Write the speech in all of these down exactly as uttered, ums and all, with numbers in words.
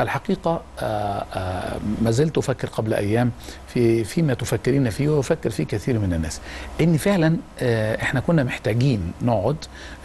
الحقيقة ما زلت أفكر قبل أيام في فيما تفكرين فيه وأفكر فيه كثير من الناس، إن فعلا إحنا كنا محتاجين نقعد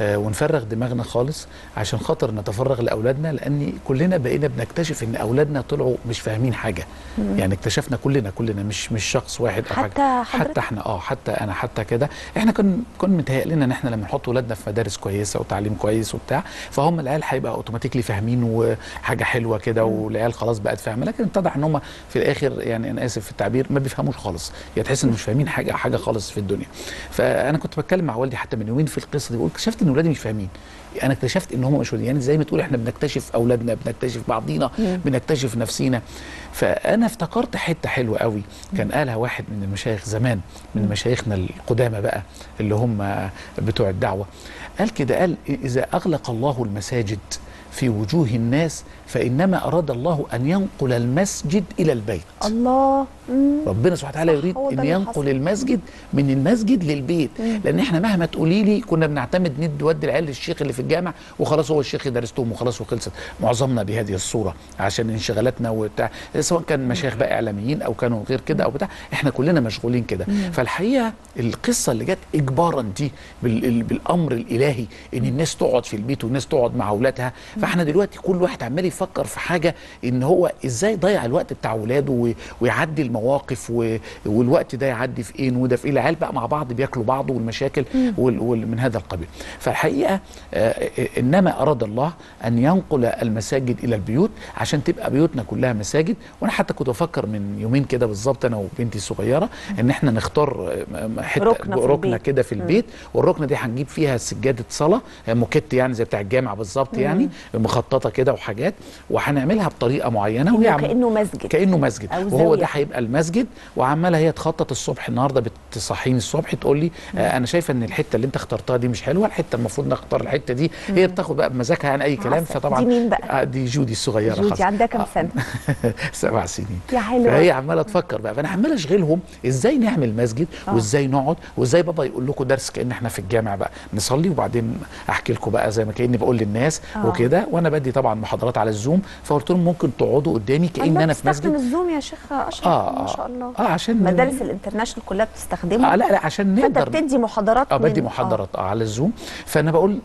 ونفرغ دماغنا خالص عشان خاطر نتفرغ لأولادنا، لأن كلنا بقينا بنكتشف إن أولادنا طلعوا مش فاهمين حاجة. مم. يعني اكتشفنا كلنا كلنا مش مش شخص واحد أو حتى حاجة، حتى إحنا أه حتى أنا حتى كده إحنا كن كنا متهيأ لنا إن إحنا لما نحط أولادنا في مدارس كويسة وتعليم كويس وبتاع فهم العيال هيبقى أوتوماتيكلي فاهمين وحاجة حلوة كده والعيال خلاص بقت فاهمه، لكن اتضح ان هم في الاخر يعني انا اسف في التعبير ما بيفهموش خالص، يعني تحس ان مش فاهمين حاجه حاجه خالص في الدنيا. فانا كنت بتكلم مع والدي حتى من يومين في القصه دي وقلت اكتشفت ان اولادي مش فاهمين، انا اكتشفت ان هم مش فاهمين، يعني زي ما تقول احنا بنكتشف اولادنا بنكتشف بعضينا بنكتشف نفسينا. فانا افتكرت حته حلوه قوي كان قالها واحد من المشايخ زمان من مشايخنا القدامى بقى اللي هم بتوع الدعوه، قال كده، قال اذا اغلق الله المساجد في وجوه الناس فإنما أراد الله أن ينقل المسجد إلى البيت. الله. مم. ربنا سبحانه وتعالى يريد أن ينقل المسجد من المسجد للبيت. مم. لأن إحنا مهما تقولي لي كنا بنعتمد ند ودي العيال للشيخ اللي في الجامع وخلاص هو الشيخ درستهم وخلاص وخلصت، معظمنا بهذه الصورة عشان انشغالاتنا وبتاع، سواء كان مشايخ بقى إعلاميين أو كانوا غير كده أو بتاع، إحنا كلنا مشغولين كده. فالحقيقة القصة اللي جت إجبارا دي بالأمر الإلهي إن الناس تقعد في البيت والناس تقعد مع أولادها. فاحنا دلوقتي كل واحد عمال يفكر في حاجه ان هو ازاي يضيع الوقت بتاع ولاده ويعدي المواقف والوقت ده يعدي في ايه وده في ايه، العيال بقى مع بعض بياكلوا بعض والمشاكل ومن هذا القبيل. فالحقيقه انما اراد الله ان ينقل المساجد الى البيوت عشان تبقى بيوتنا كلها مساجد. وانا حتى كنت بفكر من يومين كده بالظبط انا وبنتي الصغيره ان احنا نختار حته ركنه كده في البيت، والركنه دي هنجيب فيها سجاده صلاه موكيت يعني زي بتاع الجامع بالظبط يعني مخططه كده وحاجات، وهنعملها بطريقه معينه وهي كانه مسجد كانه مسجد وهو ده هيبقى المسجد. وعماله هي تخطط الصبح، النهارده بتصحيني الصبح تقول لي آه انا شايفه ان الحته اللي انت اخترتها دي مش حلوه، الحته المفروض نختار الحته دي. مم. هي بتاخد بقى بمزاجها عن اي كلام. فطبعا دي مين بقى؟ دي جودي الصغيره خالص. جودي عندها كام سنه؟ سبع سنين يا حلوه. فهي عماله تفكر بقى، فانا عمال اشغلهم ازاي نعمل مسجد آه. وازاي نقعد وازاي بابا يقول لكم درس كان احنا في الجامع بقى نصلي وبعدين احكي لكم بقى زي ما كاني بقول للناس آه. وكده. وانا بدي طبعا محاضرات على الزوم، فقلت لهم ممكن تقعدوا قدامي كأن انا في مسجد. بتستخدم الزوم يا شيخ اشرف؟ آه ما شاء الله. اه عشان مدارس الانترناشونال كلها بتستخدمه. آه لا لا عشان نقدر. فانت بتدي محاضرات؟ اه بدي محاضرات اه على الزوم. فانا بقول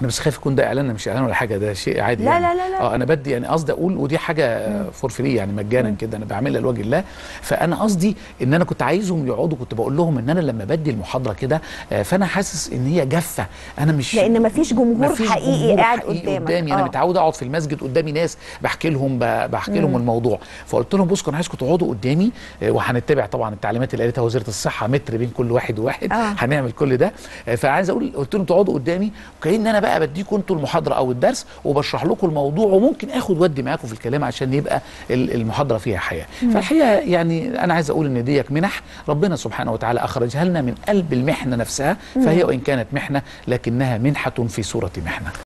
انا بس خايف يكون ده اعلان، مش اعلان ولا حاجه، ده شيء عادي لا يعني. لا لا لا اه انا بدي يعني قصدي اقول، ودي حاجه فور فري يعني مجانا كده انا بعملها لوجه الله. فانا قصدي ان انا كنت عايزهم يقعدوا، كنت بقول لهم ان انا لما بدي المحاضره كده فانا حاسس ان هي جافه، انا مش لان مفيش جمهور مفيش حقيقي جمهور قاعد قدامي قدامي آه. انا متعود اقعد في المسجد قدامي ناس بحكي لهم بحكي لهم الموضوع. فقلت لهم بصوا انا عايزكم تقعدوا قدامي، وهنتبع طبعا التعليمات اللي قالتها وزاره الصحه متر بين كل واحد وواحد آه. هنعمل كل ده. فعايز اقول قلت لهم تقعدوا قدامي وكأن انا بقى بديكم انتوا المحاضره او الدرس وبشرح لكم الموضوع، وممكن اخد ودي معاكم في الكلام عشان يبقى المحاضره فيها حياه. فالحقيقه يعني انا عايز اقول ان ديك منح ربنا سبحانه وتعالى اخرجها لنا من قلب المحنه نفسها، فهي وان كانت محنه لكنها منحه في صوره محنه.